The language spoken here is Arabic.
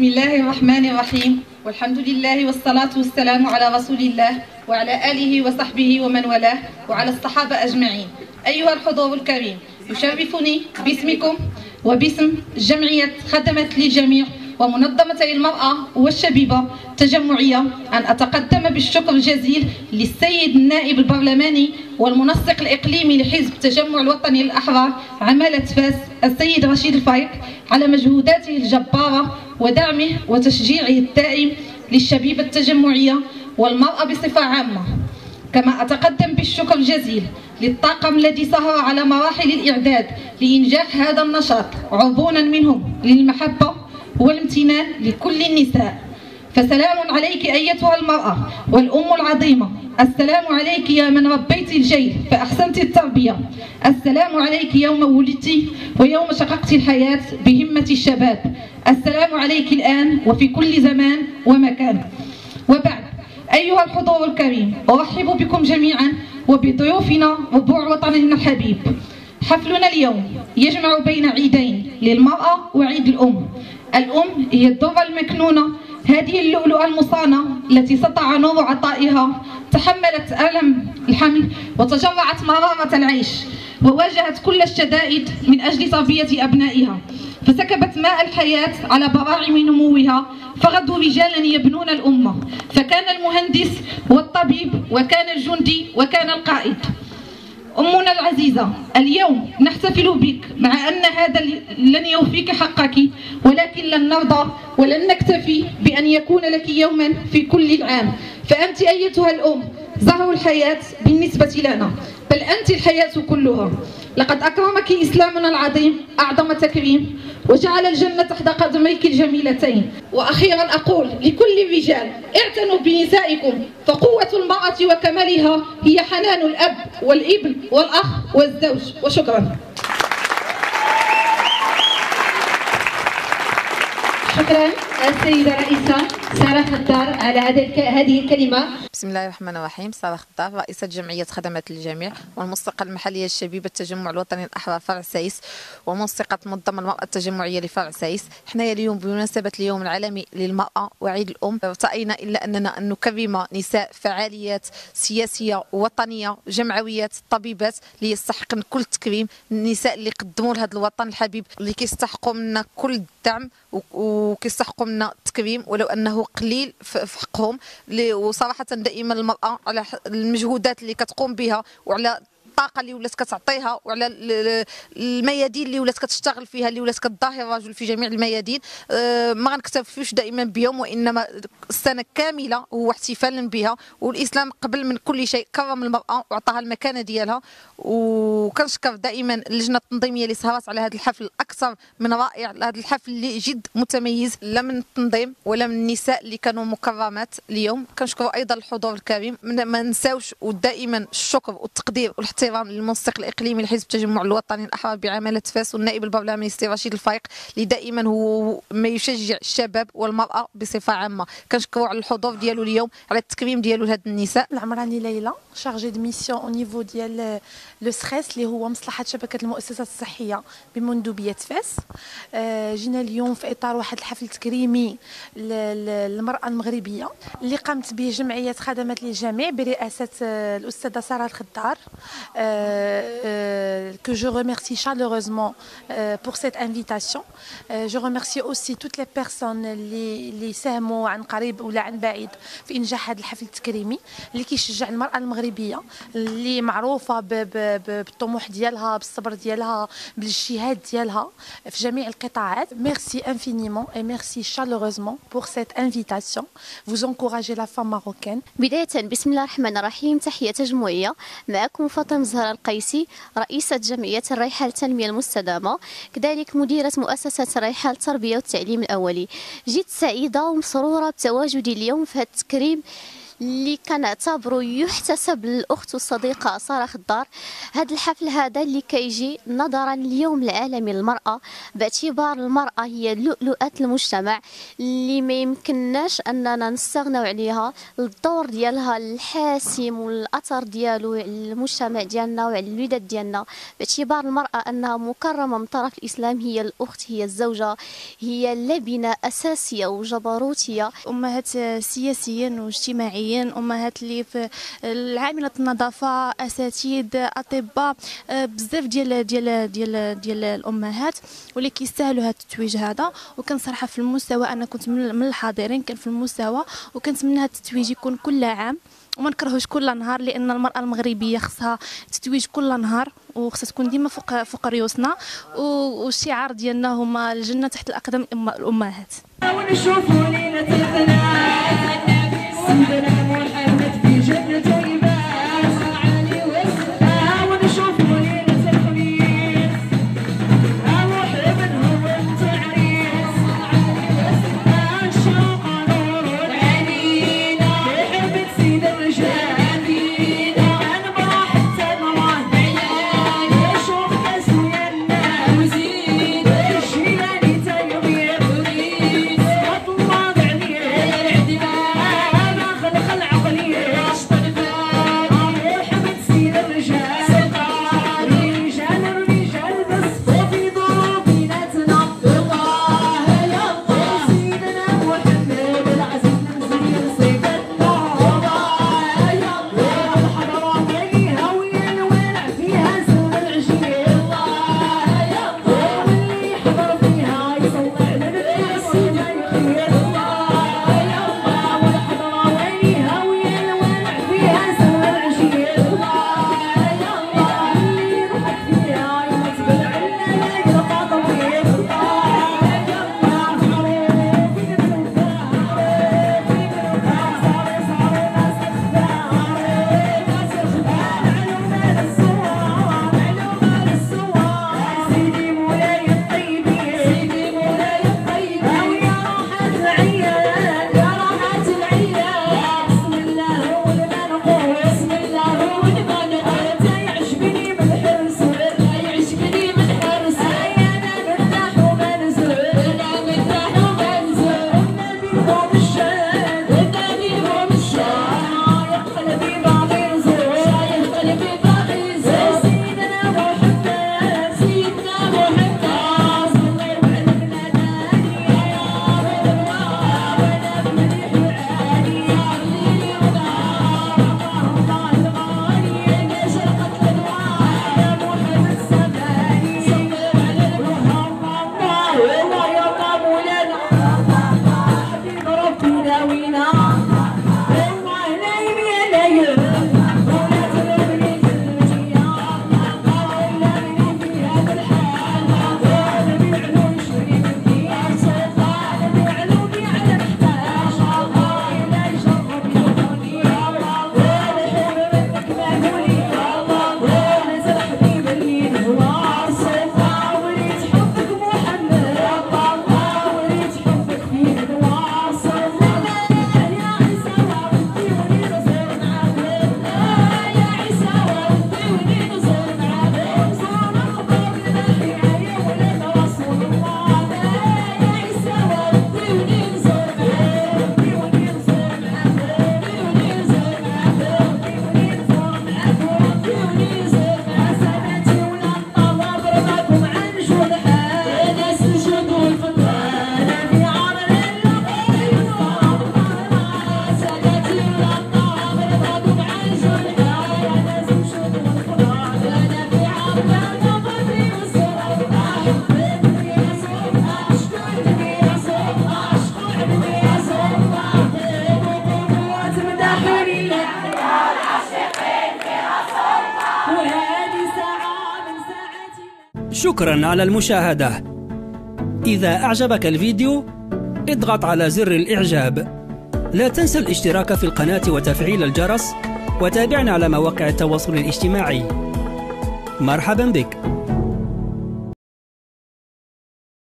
بسم الله الرحمن الرحيم، والحمد لله والصلاة والسلام على رسول الله وعلى آله وصحبه ومن والاه وعلى الصحابة أجمعين. أيها الحضور الكريم، يشرفني باسمكم وباسم جمعية خدمات للجميع ومنظمتي المرأة والشبيبة التجمعية أن أتقدم بالشكر الجزيل للسيد النائب البرلماني والمنسق الإقليمي لحزب التجمع الوطني الأحرار عمالة فاس السيد رشيد الفايق على مجهوداته الجبارة ودعمه وتشجيعه الدائم للشبيبة التجمعية والمرأة بصفة عامة. كما أتقدم بالشكر الجزيل للطاقم الذي سهر على مراحل الإعداد لإنجاح هذا النشاط، عضونا منهم للمحبة والامتنان لكل النساء. فسلام عليك أيتها المرأة والأم العظيمة، السلام عليك يا من ربيت الجيل فأحسنت التربية، السلام عليك يوم ولدت ويوم شققت الحياة بهمة الشباب، السلام عليك الآن وفي كل زمان ومكان. وبعد، أيها الحضور الكريم، أرحب بكم جميعا وبضيوفنا ربوع وطننا الحبيب. حفلنا اليوم يجمع بين عيدين للمرأة وعيد الأم. الأم هي الذرة المكنونة، هذه اللؤلؤة المصانة التي سطع نور عطائها، تحملت ألم الحمل وتجرعت مرارة العيش وواجهت كل الشدائد من أجل تربية أبنائها، فسكبت ماء الحياة على براعم نموها، فغدوا رجالا يبنون الأمة، فكان المهندس والطبيب وكان الجندي وكان القائد. أمنا العزيزة، اليوم نحتفل بك، مع أن هذا لن يوفيك حقك، ولكن لن نرضى ولن نكتفي بأن يكون لك يوما في كل العام. فأنت أيتها الأم زهر الحياة بالنسبة لنا، بل أنت الحياة كلها. لقد أكرمك إسلامنا العظيم أعظم تكريم، وجعل الجنة تحت قدميك الجميلتين. وأخيرا أقول لكل الرجال، اعتنوا بنسائكم، فقوة المرأة وكمالها هي حنان الأب والابن والأخ والزوج. وشكرا. شكرا السيدة الرئيسة سارة القيسي على هذه الكلمة. بسم الله الرحمن الرحيم. سارة القيسي، رئيسة جمعية خدمات للجميع والمنسقة المحلية الشبيبة التجمع الوطني الأحرار فرع سايس ومنسقة منظمة المرأة التجمعية لفرع سايس. حنايا اليوم بمناسبة اليوم العالمي للمرأة وعيد الأم، ارتأينا إلا أننا أن نكرم نساء فعاليات سياسية وطنية، جمعويات، طبيبات اللي يستحقن كل التكريم، النساء اللي قدموا لهذا الوطن الحبيب، اللي كيستحقوا منا كل الدعم وكيستحقوا منا التكريم ولو أنه قليل في حقهم. وصراحة دائما المرأة على المجهودات اللي كتقوم بها وعلى الطاقة اللي ولات كتعطيها وعلى الميادين اللي ولات كتشتغل فيها، اللي ولات كتضاهي الرجل في جميع الميادين، ما غنكتفيوش دائما بيوم، وانما السنة كاملة هو احتفال بها. والاسلام قبل من كل شيء كرم المرأة وعطاها المكانة ديالها. وكنشكر دائما اللجنة التنظيمية اللي سهرت على هذا الحفل اكثر من رائع، هذا الحفل اللي جد متميز، لا من التنظيم ولا من النساء اللي كانوا مكرمات اليوم. كنشكر ايضا الحضور الكريم، ما نساوش ودائما الشكر والتقدير والاحترام للمنسق الاقليمي لحزب التجمع الوطني الاحرار بعمالة فاس والنائب البرلماني السي رشيد الفايق اللي دائما هو ما يشجع الشباب والمراه بصفه عامه. كنشكروا على الحضور ديالو اليوم، على التكريم ديالو لهاد النساء. العمراني ليلى، شارجي دو ميسيون او نيفو ديال لو سريس اللي هو مصلحه شبكه المؤسسات الصحيه بمندوبيه فاس. جينا اليوم في اطار واحد الحفل تكريمي للمراه المغربيه اللي قامت به جمعيه خدمات للجميع برئاسه الاستاذه ساره القيسي. Que je remercie chaleureusement pour cette invitation. Je remercie aussi toutes les personnes اللي ساهموا عن قريب ولا عن بعيد في إنجاح هذا الحفل التكريمي اللي كيشجع المرأة المغربية اللي معروفة بالطموح ديالها، بالصبر ديالها، بالاجتهاد ديالها في جميع القطاعات. Merci infiniment et merci chaleureusement pour cette invitation. Vous encouragez la femme marocaine. بداية بسم الله الرحمن الرحيم، تحية جمعية، معكم فاطمة الزهراء القيسي، رئيسة جمعية الريحة للتنمية المستدامة، كذلك مديرة مؤسسة الريحة للتربية والتعليم الأولي. جيت سعيدة ومسرورة بتواجدي اليوم في هذا التكريم اللي كنعتبروا يحتسب للاخت والصديقه ساره خضار. هذا الحفل هذا اللي كيجي نظرا لليوم العالمي للمراه، باعتبار المراه هي لؤلؤه المجتمع اللي ما يمكنناش اننا نستغناو عليها، الدور ديالها الحاسم والاثر ديالو على المجتمع ديالنا وعلى الولاد ديالنا، باعتبار المراه انها مكرمه من طرف الاسلام، هي الاخت، هي الزوجه، هي لبنه اساسيه وجبروتيه، امهات سياسيا واجتماعيا، امهات اللي في العامله النظافه، اساتذه، اطباء، بزاف ديال ديال ديال ديال الامهات واللي كيستاهلوا هذا التتويج هذا. وكنصراحه في المستوى انا كنت من الحاضرين، كان في المستوى وكنتمنى هذا التتويج يكون كل عام وما نكرهوش كل نهار، لان المراه المغربيه خصها تتويج كل نهار وخصها تكون ديما فوق ريوسنا، والشعار ديالنا هما الجنه تحت الاقدام الامهات. شكرا على المشاهدة. إذا أعجبك الفيديو اضغط على زر الإعجاب، لا تنسى الاشتراك في القناة وتفعيل الجرس، وتابعنا على مواقع التواصل الاجتماعي. مرحبا بك.